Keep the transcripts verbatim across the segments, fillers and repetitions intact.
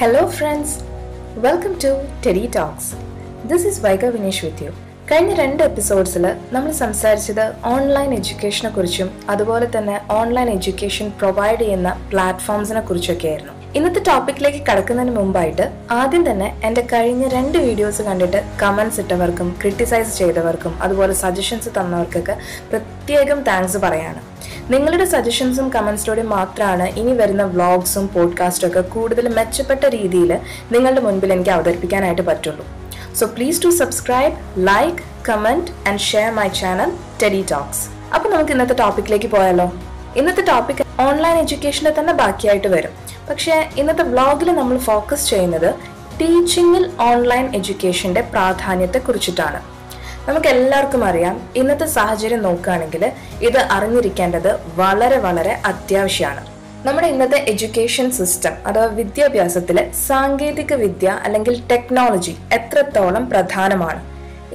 Hello friends, welcome to Teddy Talks. This is Vaiga Vineesh with you. കഴിഞ്ഞ രണ്ട് എപ്പിസോഡ്സിൽ നമ്മൾ സംസാരിച്ചത് ഓൺലൈൻ എഡ്യൂക്കേഷനെ കുറിച്ചും അതുപോലെ തന്നെ ഓൺലൈൻ എഡ്യൂക്കേഷൻ പ്രൊവൈഡ് ചെയ്യുന്ന പ്ലാറ്റ്ഫോംസിനെ കുറിച്ചൊക്കെ ആയിരുന്നു. ഇന്നത്തെ ടോപ്പിക്കിലേക്ക് കടക്കുന്നതിന് മുമ്പായിട്ട് ആദ്യം തന്നെ എൻ്റെ കഴിഞ്ഞ രണ്ട് വീഡിയോസ് കണ്ടിട്ട് കമൻസ് ഇട്ടവർക്കും ക്രിറ്റിസൈസ് ചെയ്തവർക്കും അതുപോലെ സജഷൻസ് തന്നവർക്കൊക്കെ പ്രത്യേകം താങ്ക്സ് പറയാണ്. നിങ്ങളുടെ സജഷൻസും കമൻസിലൂടെയും മാത്രമാണ് ഇനി വരുന്ന വ്ളോഗ്സും പോഡ്കാസ്റ്റും ഒക്കെ കൂടുതൽ മെച്ചപ്പെട്ട രീതിയിൽ നിങ്ങളുടെ മുൻപിൽ എനിക്ക് അവതരിപ്പിക്കാനായിട്ട് പറ്റുള്ളൂ. So please to subscribe, like, comment and share my channel Teddy Talks. അപ്പോൾ നമുക്ക് ഇന്നത്തെ ടോപ്പിക്കിലേക്ക് പോയാലോ. ഇന്നത്തെ ടോപ്പിക് ഓൺലൈൻ എഡ്യൂക്കേഷൻ്റെ തന്നെ ബാക്കിയായിട്ട് വരും. പക്ഷേ ഇന്നത്തെ വ്ളോഗിൽ നമ്മൾ ഫോക്കസ് ചെയ്യുന്നത് ടീച്ചിങ്ങിൽ ഓൺലൈൻ എഡ്യൂക്കേഷൻ്റെ പ്രാധാന്യത്തെക്കുറിച്ചിട്ടാണ്. നമുക്കെല്ലാവർക്കും അറിയാം, ഇന്നത്തെ സാഹചര്യം നോക്കുകയാണെങ്കിൽ ഇത് അറിഞ്ഞിരിക്കേണ്ടത് വളരെ വളരെ അത്യാവശ്യമാണ്. നമ്മുടെ ഇന്നത്തെ എഡ്യൂക്കേഷൻ സിസ്റ്റം അഥവാ വിദ്യാഭ്യാസത്തിലെ സാങ്കേതിക വിദ്യ അല്ലെങ്കിൽ ടെക്നോളജി എത്രത്തോളം പ്രധാനമാണ്,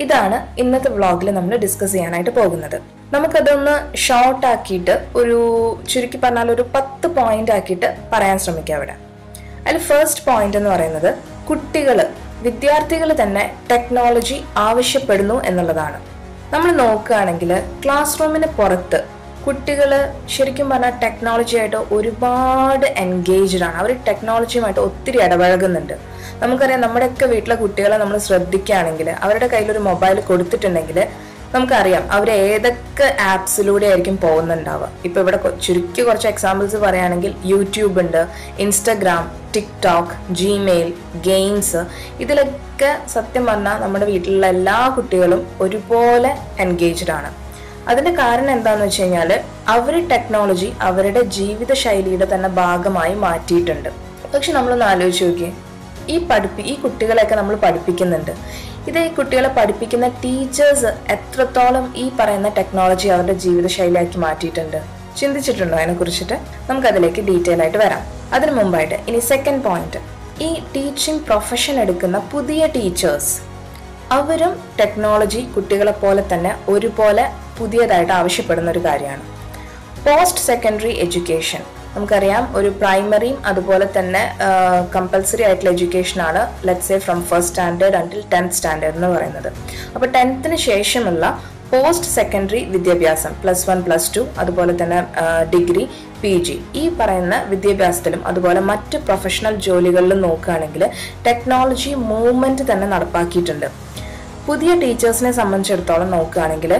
ഇതാണ് ഇന്നത്തെ വ്ളോഗിൽ നമ്മൾ ഡിസ്കസ് ചെയ്യാനായിട്ട് പോകുന്നത്. നമുക്കതൊന്ന് ഷോർട്ടാക്കിയിട്ട് ഒരു ചുരുക്കി പറഞ്ഞാൽ ഒരു പത്ത് പോയിന്റ് ആക്കിയിട്ട് പറയാൻ ശ്രമിക്കാം ഇവിടെ. അതിൽ ഫസ്റ്റ് പോയിന്റ് എന്ന് പറയുന്നത് കുട്ടികൾ വിദ്യാർത്ഥികൾ തന്നെ ടെക്നോളജി ആവശ്യപ്പെടുന്നു എന്നുള്ളതാണ്. നമ്മൾ നോക്കുകയാണെങ്കിൽ ക്ലാസ് റൂമിന് പുറത്ത് കുട്ടികൾ ശരിക്കും പറഞ്ഞാൽ ടെക്നോളജിയായിട്ട് ഒരുപാട് എൻഗേജ്ഡ് ആണ്. അവർ ടെക്നോളജിയുമായിട്ട് ഒത്തിരി ഇടപഴകുന്നുണ്ട്. നമുക്കറിയാം, നമ്മുടെയൊക്കെ വീട്ടിലെ കുട്ടികളെ നമ്മൾ ശ്രദ്ധിക്കുകയാണെങ്കിൽ അവരുടെ കയ്യിലൊരു മൊബൈൽ കൊടുത്തിട്ടുണ്ടെങ്കിൽ നമുക്കറിയാം അവർ ഏതൊക്കെ ആപ്സിലൂടെ ആയിരിക്കും പോകുന്നുണ്ടാവുക. ഇപ്പോൾ ഇവിടെ ചുരുക്കി കുറച്ച് എക്സാമ്പിൾസ് പറയുകയാണെങ്കിൽ യൂട്യൂബ് ഉണ്ട്, ഇൻസ്റ്റഗ്രാം, ടിക്ടോക്ക്, ജിമെയിൽ, ഗെയിംസ്, ഇതിലൊക്കെ സത്യം പറഞ്ഞാൽ നമ്മുടെ വീട്ടിലുള്ള എല്ലാ കുട്ടികളും ഒരുപോലെ എൻഗേജ്ഡ് ആണ്. അതിൻ്റെ കാരണം എന്താണെന്ന് വെച്ച് കഴിഞ്ഞാൽ അവർ ടെക്നോളജി അവരുടെ ജീവിത ശൈലിയുടെ തന്നെ ഭാഗമായി മാറ്റിയിട്ടുണ്ട്. പക്ഷെ നമ്മളൊന്ന് ആലോചിച്ച് നോക്കിയേ, ഈ പഠിപ്പി ഈ കുട്ടികളെയൊക്കെ നമ്മൾ പഠിപ്പിക്കുന്നുണ്ട്. ഇത് ഈ കുട്ടികളെ പഠിപ്പിക്കുന്ന ടീച്ചേഴ്സ് എത്രത്തോളം ഈ പറയുന്ന ടെക്നോളജി അവരുടെ ജീവിതശൈലിയാക്കി മാറ്റിയിട്ടുണ്ട്, ചിന്തിച്ചിട്ടുണ്ടോ അതിനെക്കുറിച്ചിട്ട്? നമുക്കതിലേക്ക് ഡീറ്റെയിൽ ആയിട്ട് വരാം. അതിനു മുമ്പായിട്ട് ഇനി സെക്കൻഡ് പോയിന്റ്, ഈ ടീച്ചിങ് പ്രൊഫഷൻ എടുക്കുന്ന പുതിയ ടീച്ചേഴ്സ് അവരും ടെക്നോളജി കുട്ടികളെ പോലെ തന്നെ ഒരുപോലെ പുതിയതായിട്ട് ആവശ്യപ്പെടുന്ന ഒരു കാര്യമാണ്. പോസ്റ്റ് സെക്കൻഡറി എഡ്യൂക്കേഷൻ, നമുക്കറിയാം ഒരു പ്രൈമറിയും അതുപോലെ തന്നെ കമ്പൽസറി ആയിട്ടുള്ള എഡ്യൂക്കേഷനാണ് let say from first standard until tenth standard എന്ന് പറയുന്നത്. അപ്പോൾ ടെൻത്തിന് ശേഷമുള്ള പോസ്റ്റ് സെക്കൻഡറി വിദ്യാഭ്യാസം പ്ലസ് വൺ പ്ലസ് ടു അതുപോലെ തന്നെ ഡിഗ്രി, പി ജി, ഈ പറയുന്ന വിദ്യാഭ്യാസത്തിലും അതുപോലെ മറ്റ് പ്രൊഫഷണൽ ജോലികളിലും നോക്കുകയാണെങ്കിൽ ടെക്നോളജി മൂവ്മെൻറ്റ് തന്നെ നടപ്പാക്കിയിട്ടുണ്ട്. പുതിയ ടീച്ചേഴ്സിനെ സംബന്ധിച്ചിടത്തോളം നോക്കുകയാണെങ്കിൽ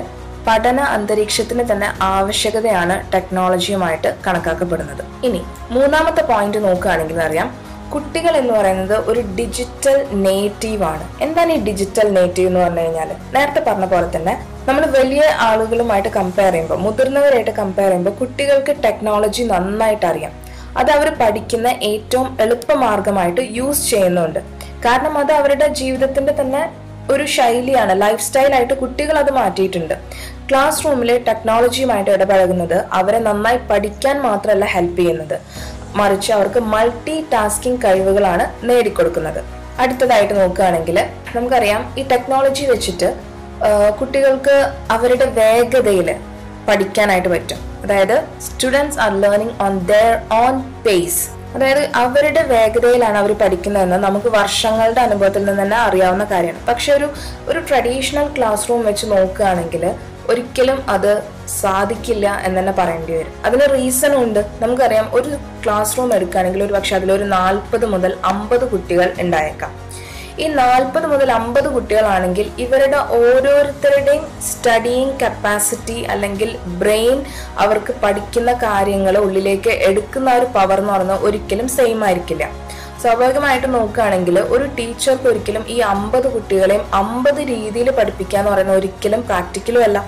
പഠന അന്തരീക്ഷത്തിന് തന്നെ ആവശ്യകതയാണ് ടെക്നോളജിയുമായിട്ട് കണക്കാക്കപ്പെടുന്നത്. ഇനി മൂന്നാമത്തെ പോയിന്റ് നോക്കുകയാണെങ്കിൽ അറിയാം, കുട്ടികൾ എന്ന് പറയുന്നത് ഒരു ഡിജിറ്റൽ നേറ്റീവ് ആണ്. എന്താണ് ഈ ഡിജിറ്റൽ നേറ്റീവ് എന്ന് പറഞ്ഞു കഴിഞ്ഞാൽ, നേരത്തെ പറഞ്ഞ പോലെ തന്നെ നമ്മൾ വലിയ ആളുകളുമായിട്ട് കമ്പയർ ചെയ്യുമ്പോൾ, മുതിർന്നവരായിട്ട് കമ്പയർ ചെയ്യുമ്പോൾ കുട്ടികൾക്ക് ടെക്നോളജി നന്നായിട്ട് അറിയാം. അത് അവർ പഠിക്കുന്ന ഏറ്റവും എളുപ്പമാർഗമായിട്ട് യൂസ് ചെയ്യുന്നുണ്ട്. കാരണം അത് അവരുടെ ജീവിതത്തിൻ്റെ തന്നെ ഒരു ശൈലിയാണ്, ലൈഫ് സ്റ്റൈലായിട്ട് കുട്ടികൾ അത് മാറ്റിയിട്ടുണ്ട്. ക്ലാസ് റൂമിലെ ടെക്നോളജിയുമായിട്ട് ഇടപഴകുന്നത് അവരെ നന്നായി പഠിക്കാൻ മാത്രമല്ല ഹെൽപ്പ് ചെയ്യുന്നത്, മറിച്ച് അവർക്ക് മൾട്ടി ടാസ്കിങ് കഴിവുകളാണ് നേടിക്കൊടുക്കുന്നത്. അടുത്തതായിട്ട് നോക്കുകയാണെങ്കിൽ നമുക്കറിയാം, ഈ ടെക്നോളജി വെച്ചിട്ട് കുട്ടികൾക്ക് അവരുടെ വേഗതയിൽ പഠിക്കാനായിട്ട് പറ്റും. അതായത് students are learning on their own pace, അതായത് അവരുടെ വേഗതയിലാണ് അവർ പഠിക്കുന്നതെന്ന് നമുക്ക് വർഷങ്ങളുടെ അനുഭവത്തിൽ നിന്ന് തന്നെ അറിയാവുന്ന കാര്യമാണ്. പക്ഷെ ഒരു ഒരു ട്രഡീഷണൽ ക്ലാസ് റൂം വെച്ച് നോക്കുകയാണെങ്കിൽ ഒരിക്കലും അത് സാധിക്കില്ല എന്ന് തന്നെ പറയേണ്ടി വരും. അതിന് റീസൺ ഉണ്ട്. നമുക്കറിയാം, ഒരു ക്ലാസ് റൂം എടുക്കുകയാണെങ്കിൽ ഒരു പക്ഷെ അതിലൊരു നാൽപ്പത് മുതൽ അമ്പത് കുട്ടികൾ ഉണ്ടായേക്കാം. ഈ നാൽപ്പത് മുതൽ അമ്പത് കുട്ടികളാണെങ്കിൽ ഇവരുടെ ഓരോരുത്തരുടെയും സ്റ്റഡിയിങ് കപ്പാസിറ്റി അല്ലെങ്കിൽ ബ്രെയിൻ അവർക്ക് പഠിക്കുന്ന കാര്യങ്ങൾ ഉള്ളിലേക്ക് എടുക്കുന്ന ഒരു പവർ എന്ന് പറഞ്ഞാൽ ഒരിക്കലും സെയിം ആയിരിക്കില്ല. സ്വാഭാവികമായിട്ട് നോക്കുകയാണെങ്കിൽ ഒരു ടീച്ചർക്ക് ഒരിക്കലും ഈ അമ്പത് കുട്ടികളെയും അമ്പത് രീതിയിൽ പഠിപ്പിക്കുക എന്ന് പറയുന്നത് ഒരിക്കലും പ്രാക്ടിക്കലും അല്ല.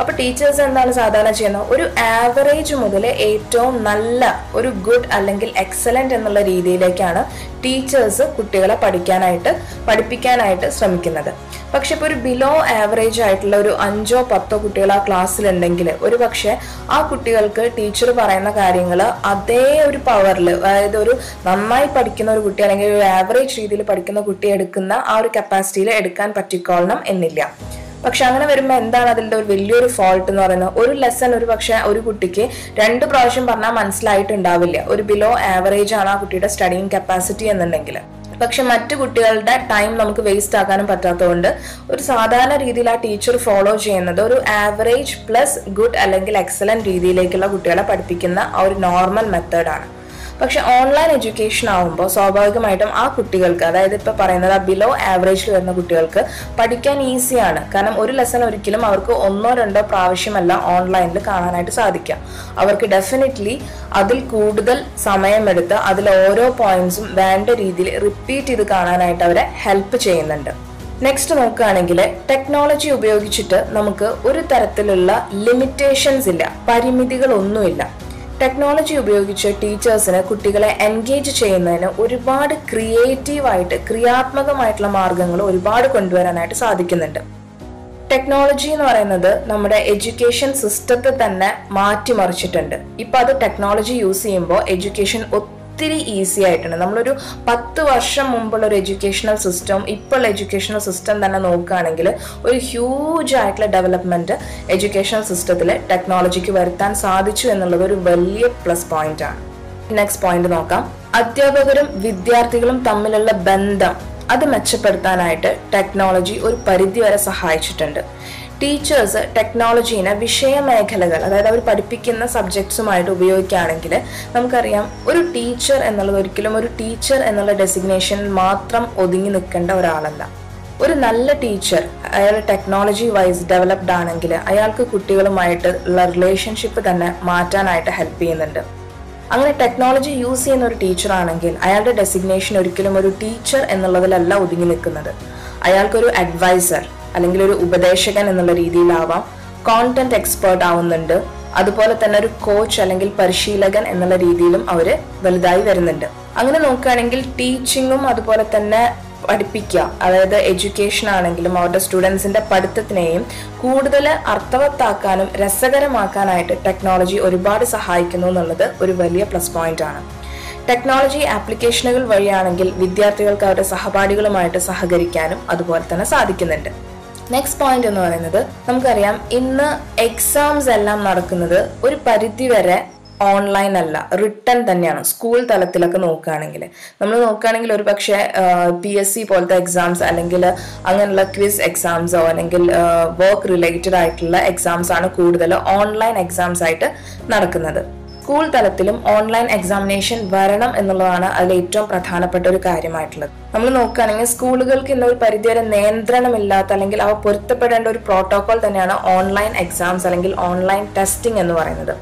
അപ്പോൾ ടീച്ചേഴ്സ് എന്താണ് സാധാരണ ചെയ്യുന്നത്, ഒരു ആവറേജ് മുതൽ ഏറ്റവും നല്ല ഒരു ഗുഡ് അല്ലെങ്കിൽ എക്സലൻ്റ് എന്നുള്ള രീതിയിലേക്കാണ് ടീച്ചേഴ്സ് കുട്ടികളെ പഠിക്കാനായിട്ട് പഠിപ്പിക്കാനായിട്ട് ശ്രമിക്കുന്നത്. പക്ഷെ ഇപ്പോൾ ഒരു ബിലോ ആവറേജ് ആയിട്ടുള്ള ഒരു അഞ്ചോ പത്തോ കുട്ടികൾ ആ ക്ലാസ്സിലുണ്ടെങ്കിൽ ഒരു പക്ഷേ ആ കുട്ടികൾക്ക് ടീച്ചർ പറയുന്ന കാര്യങ്ങൾ അതേ ഒരു പവറിൽ, അതായത് ഒരു നന്നായി പഠിക്കുന്ന ഒരു കുട്ടി അല്ലെങ്കിൽ ഒരു ആവറേജ് രീതിയിൽ പഠിക്കുന്ന കുട്ടി എടുക്കുന്ന ആ ഒരു കപ്പാസിറ്റിയിൽ എടുക്കാൻ പറ്റിക്കോളണം എന്നില്ല. പക്ഷെ അങ്ങനെ വരുമ്പോൾ എന്താണ് അതിൻ്റെ ഒരു വലിയൊരു ഫോൾട്ട് എന്ന് പറയുന്നത്? ഒരു ലെസൺ ഒരു പക്ഷേ ഒരു കുട്ടിക്ക് രണ്ട് പ്രാവശ്യം പറഞ്ഞാൽ മനസ്സിലായിട്ടുണ്ടാവില്ല. ഒരു ബിലോ ആവറേജ് ആണ് ആ കുട്ടിയുടെ സ്റ്റഡിയിങ് കപ്പാസിറ്റി എന്നുണ്ടെങ്കിൽ. പക്ഷെ മറ്റു കുട്ടികളുടെ ടൈം നമുക്ക് വേസ്റ്റ് ആക്കാനും പറ്റാത്തതുകൊണ്ട് ഒരു സാധാരണ രീതിയിൽ ആ ടീച്ചർ ഫോളോ ചെയ്യുന്നത് ഒരു ആവറേജ് പ്ലസ് ഗുഡ് അല്ലെങ്കിൽ എക്സലൻറ്റ് രീതിയിലേക്കുള്ള കുട്ടികളെ പഠിപ്പിക്കുന്ന ആ ഒരു നോർമൽ മെത്തേഡാണ്. പക്ഷെ ഓൺലൈൻ എഡ്യൂക്കേഷൻ ആകുമ്പോൾ സ്വാഭാവികമായിട്ടും ആ കുട്ടികൾക്ക്, അതായത് ഇപ്പോൾ പറയുന്നത് ആ ബിലോ ആവറേജിൽ വരുന്ന കുട്ടികൾക്ക് പഠിക്കാൻ ഈസിയാണ്. കാരണം ഒരു ലെസൺ ഒരിക്കലും അവർക്ക് ഒന്നോ രണ്ടോ പ്രാവശ്യമല്ല ഓൺലൈനിൽ കാണാനായിട്ട് സാധിക്കുക. അവർക്ക് ഡെഫിനറ്റ്ലി അതിൽ കൂടുതൽ സമയമെടുത്ത് അതിൽ ഓരോ പോയിന്റ്സും വേണ്ട രീതിയിൽ റിപ്പീറ്റ് ചെയ്ത് കാണാനായിട്ട് അവരെ ഹെൽപ്പ് ചെയ്യുന്നുണ്ട്. നെക്സ്റ്റ് നോക്കുകയാണെങ്കിൽ ടെക്നോളജി ഉപയോഗിച്ചിട്ട് നമുക്ക് ഒരു തരത്തിലുള്ള ലിമിറ്റേഷൻസ് ഇല്ല, പരിമിതികളൊന്നുമില്ല. ടെക്നോളജി ഉപയോഗിച്ച് ടീച്ചേഴ്സിന് കുട്ടികളെ എൻഗേജ് ചെയ്യുന്നതിന് ഒരുപാട് ക്രിയേറ്റീവായിട്ട് ക്രിയാത്മകമായിട്ടുള്ള മാർഗങ്ങൾ ഒരുപാട് കൊണ്ടുവരാനായിട്ട് സാധിക്കുന്നുണ്ട്. ടെക്നോളജി എന്ന് പറയുന്നത് നമ്മുടെ എഡ്യൂക്കേഷൻ സിസ്റ്റത്തെ തന്നെ മാറ്റിമറിച്ചിട്ടുണ്ട്. ഇപ്പം അത് ടെക്നോളജി യൂസ് ചെയ്യുമ്പോൾ എഡ്യൂക്കേഷൻ ഒത്തിരി ഈസി ആയിട്ടുണ്ട്. നമ്മളൊരു പത്ത് വർഷം മുമ്പുള്ള ഒരു എഡ്യൂക്കേഷണൽ സിസ്റ്റം ഇപ്പോഴുള്ള എഡ്യൂക്കേഷണൽ സിസ്റ്റം തന്നെ നോക്കുകയാണെങ്കിൽ ഒരു ഹ്യൂജ് ആയിട്ടുള്ള ഡെവലപ്മെൻറ്റ് എഡ്യൂക്കേഷണൽ സിസ്റ്റത്തിൽ ടെക്നോളജിക്ക് വരുത്താൻ സാധിച്ചു എന്നുള്ളത് ഒരു വലിയ പ്ലസ് പോയിന്റാണ്. നെക്സ്റ്റ് പോയിന്റ് നോക്കാം. അധ്യാപകരും വിദ്യാർത്ഥികളും തമ്മിലുള്ള ബന്ധം അത് മെച്ചപ്പെടുത്താനായിട്ട് ടെക്നോളജി ഒരു പരിധിവരെ സഹായിച്ചിട്ടുണ്ട്. ടീച്ചേഴ്സ് ടെക്നോളജീനെ വിഷയമേഖലകൾ, അതായത് അവർ പഠിപ്പിക്കുന്ന സബ്ജക്ട്സുമായിട്ട് ഉപയോഗിക്കുകയാണെങ്കിൽ നമുക്കറിയാം ഒരു ടീച്ചർ എന്നുള്ളത് ഒരിക്കലും ഒരു ടീച്ചർ എന്നുള്ള ഡെസിഗ്നേഷനിൽ മാത്രം ഒതുങ്ങി നിൽക്കേണ്ട ഒരാളല്ല. ഒരു നല്ല ടീച്ചർ അയാൾ ടെക്നോളജി വൈസ് ഡെവലപ്ഡ് ആണെങ്കിൽ അയാൾക്ക് കുട്ടികളുമായിട്ട് ഉള്ള റിലേഷൻഷിപ്പ് തന്നെ മാറ്റാനായിട്ട് ഹെൽപ്പ് ചെയ്യുന്നുണ്ട്. അങ്ങനെ ടെക്നോളജി യൂസ് ചെയ്യുന്ന ഒരു ടീച്ചറാണെങ്കിൽ അയാളുടെ ഡെസിഗ്നേഷൻ ഒരിക്കലും ഒരു ടീച്ചർ എന്നുള്ളതിലല്ല ഒതുങ്ങി നിൽക്കുന്നത്. അയാൾക്കൊരു അഡ്വൈസർ അല്ലെങ്കിൽ ഒരു ഉപദേശകൻ എന്നുള്ള രീതിയിലാവാം, കോണ്ടന്റ് എക്സ്പേർട്ട് ആവുന്നുണ്ട്, അതുപോലെ തന്നെ ഒരു കോച്ച് അല്ലെങ്കിൽ പരിശീലകൻ എന്നുള്ള രീതിയിലും അവർ വലുതായി വരുന്നുണ്ട്. അങ്ങനെ നോക്കുകയാണെങ്കിൽ ടീച്ചിങ്ങും അതുപോലെ തന്നെ പഠിപ്പിക്കുക, അതായത് എഡ്യൂക്കേഷൻ ആണെങ്കിലും അവരുടെ സ്റ്റുഡൻസിൻ്റെ പഠിത്തത്തിനെയും കൂടുതൽ അർത്ഥവത്താക്കാനും രസകരമാക്കാനായിട്ട് ടെക്നോളജി ഒരുപാട് സഹായിക്കുന്നു എന്നുള്ളത് ഒരു വലിയ പ്ലസ് പോയിന്റാണ്. ടെക്നോളജി ആപ്ലിക്കേഷനുകൾ വഴിയാണെങ്കിൽ വിദ്യാർത്ഥികൾക്ക് അവരുടെ സഹപാഠികളുമായിട്ട് സഹകരിക്കാനും അതുപോലെ തന്നെ സാധിക്കുന്നുണ്ട്. നെക്സ്റ്റ് പോയിന്റ് എന്ന് പറയുന്നത് നമുക്കറിയാം ഇന്ന് എക്സാംസ് എല്ലാം നടക്കുന്നത് ഒരു പരിധിവരെ ഓൺലൈൻ അല്ല, റിട്ടൺ തന്നെയാണ്. സ്കൂൾ തലത്തിലൊക്കെ നോക്കുകയാണെങ്കിൽ നമ്മൾ നോക്കുകയാണെങ്കിൽ ഒരു പക്ഷേ പി എസ് സി പോലത്തെ എക്സാംസ് അല്ലെങ്കിൽ അങ്ങനെയുള്ള ക്വിസ് എക്സാംസോ അല്ലെങ്കിൽ വർക്ക് റിലേറ്റഡ് ആയിട്ടുള്ള എക്സാംസ് ആണ് കൂടുതൽ ഓൺലൈൻ എക്സാംസ് ആയിട്ട് നടക്കുന്നത്. സ്കൂൾ തലത്തിലും ഓൺലൈൻ എക്സാമിനേഷൻ വരണം എന്നുള്ളതാണ് അതിൽ ഏറ്റവും പ്രധാനപ്പെട്ട ഒരു കാര്യമായിട്ടുള്ളത്. നമ്മൾ നോക്കുകയാണെങ്കിൽ സ്കൂളുകൾക്ക് ഇന്നൊരു പരിധിവരെ നിയന്ത്രണമില്ലാത്ത അല്ലെങ്കിൽ അവ പൊരുത്തപ്പെടേണ്ട ഒരു പ്രോട്ടോകോൾ തന്നെയാണ് ഓൺലൈൻ എക്സാംസ് അല്ലെങ്കിൽ ഓൺലൈൻ ടെസ്റ്റിംഗ് എന്ന് പറയുന്നത്.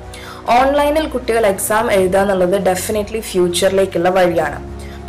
ഓൺലൈനിൽ കുട്ടികൾ എക്സാം എഴുതുക എന്നുള്ളത് ഡെഫിനറ്റ്ലി ഫ്യൂച്ചറിലേക്കുള്ള വഴിയാണ്.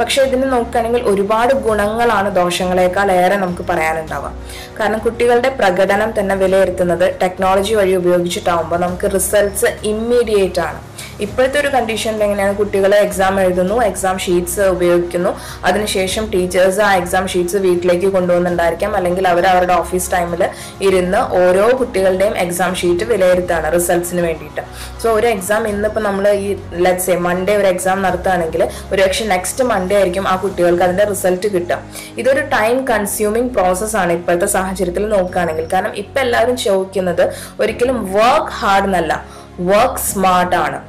പക്ഷേ ഇതിന് നോക്കുകയാണെങ്കിൽ ഒരുപാട് ഗുണങ്ങളാണ് ദോഷങ്ങളെക്കാൾ ഏറെ നമുക്ക് പറയാനുണ്ടാവുക. കാരണം കുട്ടികളുടെ പ്രകടനം തന്നെ വിലയിരുത്തുന്നത് ടെക്നോളജി വഴി ഉപയോഗിച്ചിട്ടാവുമ്പോൾ നമുക്ക് റിസൾട്ട്സ് ഇമ്മീഡിയറ്റ് ആണ്. ഇപ്പോഴത്തെ ഒരു കണ്ടീഷനിൽ എങ്ങനെയാണ് കുട്ടികൾ എക്സാം എഴുതുന്നു, എക്സാം ഷീറ്റ്സ് ഉപയോഗിക്കുന്നു, അതിനുശേഷം ടീച്ചേഴ്സ് ആ എക്സാം ഷീറ്റ്സ് വീട്ടിലേക്ക് കൊണ്ടുവന്നിട്ടുണ്ടായിരിക്കാം, അല്ലെങ്കിൽ അവർ അവരുടെ ഓഫീസ് ടൈമിൽ ഇരുന്ന് ഓരോ കുട്ടികളുടെയും എക്സാം ഷീറ്റ് വിലയിരുത്താണ് റിസൾട്ട്സിന് വേണ്ടിയിട്ട്. സോ ഒരു എക്സാം ഇന്നിപ്പോൾ നമ്മൾ ഈ ലെറ്റ്സ് എ മൺഡേ ഒരു എക്സാം നടത്തുകയാണെങ്കിൽ ഒരു പക്ഷേ നെക്സ്റ്റ് മൺഡേ ആയിരിക്കും ആ കുട്ടികൾക്ക് അതിൻ്റെ റിസൾട്ട് കിട്ടുക. ഇതൊരു ടൈം കൺസ്യൂമിങ് പ്രോസസ്സാണ് ഇപ്പോഴത്തെ സാഹചര്യത്തിൽ നോക്കുകയാണെങ്കിൽ. കാരണം ഇപ്പം എല്ലാവരും ചോദിക്കുന്നത് ഒരിക്കലും വർക്ക് ഹാർഡ് എന്നല്ല, വർക്ക് സ്മാർട്ടാണ്.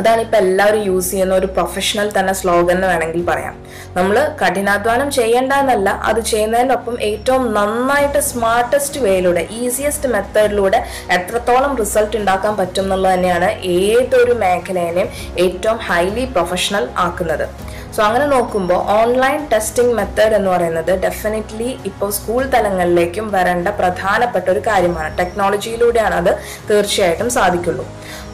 അതാണ് ഇപ്പം എല്ലാവരും യൂസ് ചെയ്യുന്ന ഒരു പ്രൊഫഷണൽ തന്നെ സ്ലോഗൻ എന്ന് വേണമെങ്കിൽ പറയാം. നമ്മൾ കഠിനാധ്വാനം ചെയ്യേണ്ട എന്നല്ല, അത് ചെയ്യുന്നതിനൊപ്പം ഏറ്റവും നന്നായിട്ട് സ്മാർട്ടസ്റ്റ് വേയിലൂടെ ഈസിയസ്റ്റ് മെത്തേഡിലൂടെ എത്രത്തോളം റിസൾട്ട് ഉണ്ടാക്കാൻ പറ്റും എന്നുള്ളത് തന്നെയാണ് ഏതൊരു മേഖലയെയും ഏറ്റവും ഹൈലി പ്രൊഫഷണൽ ആക്കുന്നത്. സോ അങ്ങനെ നോക്കുമ്പോൾ ഓൺലൈൻ ടെസ്റ്റിംഗ് മെത്തേഡ് എന്ന് പറയുന്നത് ഡെഫിനറ്റ്ലി ഇപ്പോൾ സ്കൂൾ തലങ്ങളിലേക്കും വരേണ്ട പ്രധാനപ്പെട്ട ഒരു കാര്യമാണ്. ടെക്നോളജിയിലൂടെയാണ് അത് തീർച്ചയായിട്ടും സാധിക്കുള്ളൂ.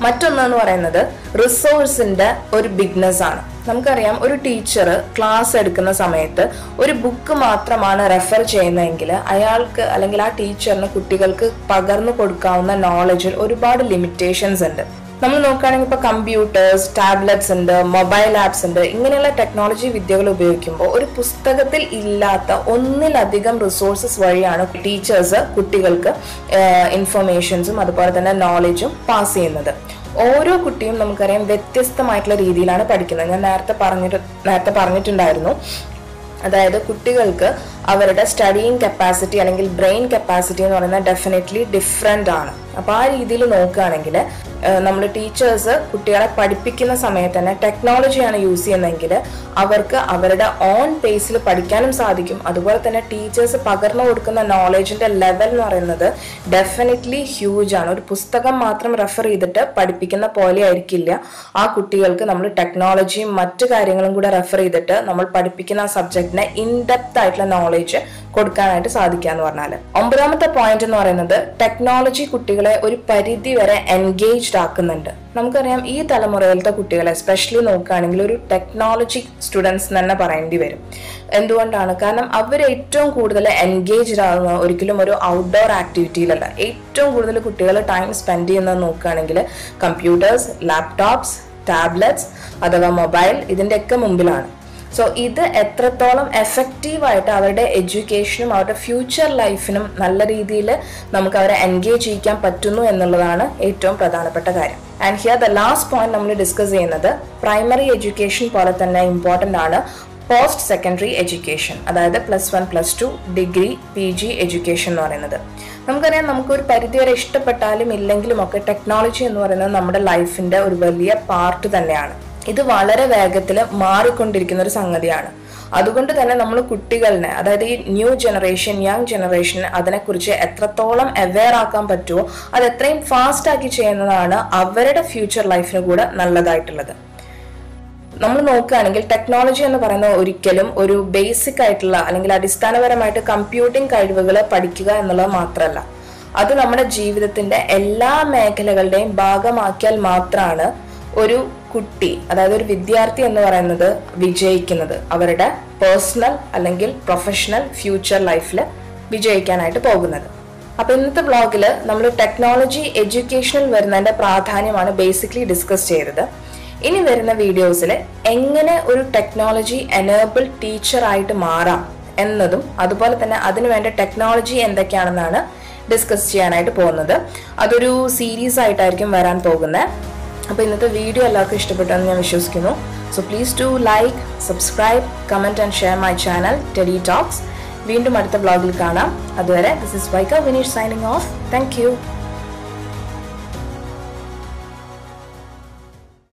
മറ്റൊന്നെന്ന് പറയുന്നത് റിസോഴ്സിൻ്റെ ഒരു ബിഗ്നസ്സാണ്. നമുക്കറിയാം ഒരു ടീച്ചർ ക്ലാസ് എടുക്കുന്ന സമയത്ത് ഒരു ബുക്ക് മാത്രമാണ് റെഫർ ചെയ്യുന്നതെങ്കിൽ അയാൾക്ക് അല്ലെങ്കിൽ ആ ടീച്ചറിന് കുട്ടികൾക്ക് പകർന്നു കൊടുക്കാവുന്ന നോളജിൽ ഒരുപാട് ലിമിറ്റേഷൻസ് ഉണ്ട്. നമ്മൾ നോക്കുകയാണെങ്കിൽ ഇപ്പോൾ കമ്പ്യൂട്ടേഴ്സ്, ടാബ്ലറ്റ്സ് ഉണ്ട്, മൊബൈൽ ആപ്സ് ഉണ്ട്. ഇങ്ങനെയുള്ള ടെക്നോളജി വിദ്യകൾ ഉപയോഗിക്കുമ്പോൾ ഒരു പുസ്തകത്തിൽ ഇല്ലാത്ത ഒന്നിലധികം റിസോഴ്സസ് വഴിയാണ് ടീച്ചേഴ്സ് കുട്ടികൾക്ക് ഇൻഫർമേഷൻസും അതുപോലെ തന്നെ നോളജും പാസ് ചെയ്യുന്നത്. ഓരോ കുട്ടിയും നമുക്കറിയാം വ്യത്യസ്തമായിട്ടുള്ള രീതിയിലാണ് പഠിക്കുന്നത്. ഞാൻ നേരത്തെ പറഞ്ഞിട്ട് നേരത്തെ പറഞ്ഞിട്ടുണ്ടായിരുന്നു, അതായത് കുട്ടികൾക്ക് അവരുടെ studying capacity അല്ലെങ്കിൽ brain capacity എന്ന് പറയുന്നത് definitely different ആണ്. അപ്പോൾ ആ രീതിയിൽ നോക്കുകയാണെങ്കിൽ നമ്മൾ ടീച്ചേഴ്സ് കുട്ടികളെ പഠിപ്പിക്കുന്ന സമയത്ത് തന്നെ ടെക്നോളജിയാണ് യൂസ് ചെയ്യുന്നതെങ്കിൽ അവർക്ക് അവരുടെ ഓൺ പേസിൽ പഠിക്കാനും സാധിക്കും. അതുപോലെ തന്നെ ടീച്ചേഴ്സ് പകർന്നു കൊടുക്കുന്ന നോളേജിന്റെ ലെവൽ എന്ന് പറയുന്നത് ഡെഫിനറ്റ്ലി ഹ്യൂജ് ആണ്. ഒരു പുസ്തകം മാത്രം റെഫർ ചെയ്തിട്ട് പഠിപ്പിക്കുന്ന പോലെ ആയിരിക്കില്ല. ആ കുട്ടികൾക്ക് നമ്മൾ ടെക്നോളജിയും മറ്റു കാര്യങ്ങളും കൂടെ റെഫർ ചെയ്തിട്ട് നമ്മൾ പഠിപ്പിക്കുന്ന ആ സബ്ജക്റ്റിന് ഇൻഡെപ്ത് ആയിട്ടുള്ള നോളേജ് കൊടുക്കാനായിട്ട് സാധിക്കുക എന്ന് പറഞ്ഞാൽ. ഒമ്പതാമത്തെ പോയിന്റ് എന്ന് പറയുന്നത് ടെക്നോളജി കുട്ടികളെ ഒരു പരിധി വരെ എൻഗേജ്ഡ് ആക്കുന്നുണ്ട്. നമുക്കറിയാം ഈ തലമുറയിലത്തെ കുട്ടികളെ എസ്പെഷ്യലി നോക്കുകയാണെങ്കിൽ ഒരു ടെക്നോളജി സ്റ്റുഡൻസ് തന്നെ പറയേണ്ടി വരും. എന്തുകൊണ്ടാണ്? കാരണം അവർ ഏറ്റവും കൂടുതൽ എൻഗേജ്ഡ് ആകുന്ന ഒരിക്കലും ഒരു ഔട്ട്ഡോർ ആക്ടിവിറ്റിയിലല്ല. ഏറ്റവും കൂടുതൽ കുട്ടികൾ ടൈം സ്പെൻഡ് ചെയ്യുന്നത് നോക്കുകയാണെങ്കിൽ കമ്പ്യൂട്ടേഴ്സ്, ലാപ്ടോപ്സ്, ടാബ്ലറ്റ്സ് അഥവാ മൊബൈൽ ഇതിൻ്റെയൊക്കെ മുമ്പിലാണ്. സോ ഇത് എത്രത്തോളം എഫക്റ്റീവായിട്ട് അവരുടെ എഡ്യൂക്കേഷനും അവരുടെ ഫ്യൂച്ചർ ലൈഫിനും നല്ല രീതിയിൽ നമുക്ക് അവരെ എൻഗേജ് ചെയ്യിക്കാൻ പറ്റുന്നു എന്നുള്ളതാണ് ഏറ്റവും പ്രധാനപ്പെട്ട കാര്യം. And here the last point നമ്മൾ ഡിസ്കസ് ചെയ്യുന്നത് പ്രൈമറി എഡ്യൂക്കേഷൻ പോലെ തന്നെ ഇമ്പോർട്ടൻ്റ് ആണ് പോസ്റ്റ് സെക്കൻഡറി എഡ്യൂക്കേഷൻ, അതായത് plus one plus two degree P G education എന്ന് പറയുന്നത്. നമുക്കറിയാം നമുക്കൊരു പരിധിവരെ ഇഷ്ടപ്പെട്ടാലും ഇല്ലെങ്കിലും ഒക്കെ ടെക്നോളജി എന്ന് പറയുന്നത് നമ്മുടെ ലൈഫിൻ്റെ ഒരു വലിയ പാർട്ട് തന്നെയാണ്. ഇത് വളരെ വേഗത്തിൽ മാറിക്കൊണ്ടിരിക്കുന്ന ഒരു സംഗതിയാണ്. അതുകൊണ്ട് തന്നെ നമ്മൾ കുട്ടികളിനെ, അതായത് ഈ ന്യൂ ജനറേഷൻ, യങ് ജനറേഷന് അതിനെക്കുറിച്ച് എത്രത്തോളം അവെയർ ആക്കാൻ പറ്റുമോ അത് എത്രയും ഫാസ്റ്റാക്കി ചെയ്യുന്നതാണ് അവരുടെ ഫ്യൂച്ചർ ലൈഫിന് കൂടെ നല്ലതായിട്ടുള്ളത്. നമ്മൾ നോക്കുകയാണെങ്കിൽ ടെക്നോളജി എന്ന് പറയുന്ന ഒരിക്കലും ഒരു ബേസിക് ആയിട്ടുള്ള അല്ലെങ്കിൽ അടിസ്ഥാനപരമായിട്ട് കമ്പ്യൂട്ടിംഗ് കഴിവുകൾ പഠിക്കുക എന്നുള്ളത് മാത്രമല്ല, അത് നമ്മുടെ ജീവിതത്തിൻ്റെ എല്ലാ മേഖലകളുടെയും ഭാഗമാക്കിയാൽ മാത്രമാണ് ഒരു കുട്ടി, അതായത് ഒരു വിദ്യാർത്ഥി എന്ന് പറയുന്നത് വിജയിക്കുന്നത്, അവരുടെ പേഴ്സണൽ അല്ലെങ്കിൽ പ്രൊഫഷണൽ ഫ്യൂച്ചർ ലൈഫിൽ വിജയിക്കാനായിട്ട് പോകുന്നത്. അപ്പോൾ ഇന്നത്തെ വ്ളോഗിൽ നമ്മൾ ടെക്നോളജി എഡ്യൂക്കേഷനിൽ വരുന്നതിൻ്റെ പ്രാധാന്യമാണ് ബേസിക്കലി ഡിസ്കസ് ചെയ്തത്. ഇനി വരുന്ന വീഡിയോസിൽ എങ്ങനെ ഒരു ടെക്നോളജി എനേബിൾ ടീച്ചറായിട്ട് മാറാം എന്നതും അതുപോലെ തന്നെ അതിനുവേണ്ട ടെക്നോളജി എന്തൊക്കെയാണെന്നാണ് ഡിസ്കസ് ചെയ്യാനായിട്ട് പോകുന്നത്. അതൊരു സീരീസ് ആയിട്ടായിരിക്കും വരാൻ പോകുന്നത്. അപ്പോൾ ഇന്നത്തെ വീഡിയോ എല്ലാവർക്കും ഇഷ്ടപ്പെട്ടെന്ന് ഞാൻ വിശ്വസിക്കുന്നു. So please do like, subscribe, comment and share my channel Teddy Talks. വീണ്ടും അടുത്ത വ്ളോഗിൽ കാണാം. അതുവരെ this is Vaiga Vineesh signing off. Thank U.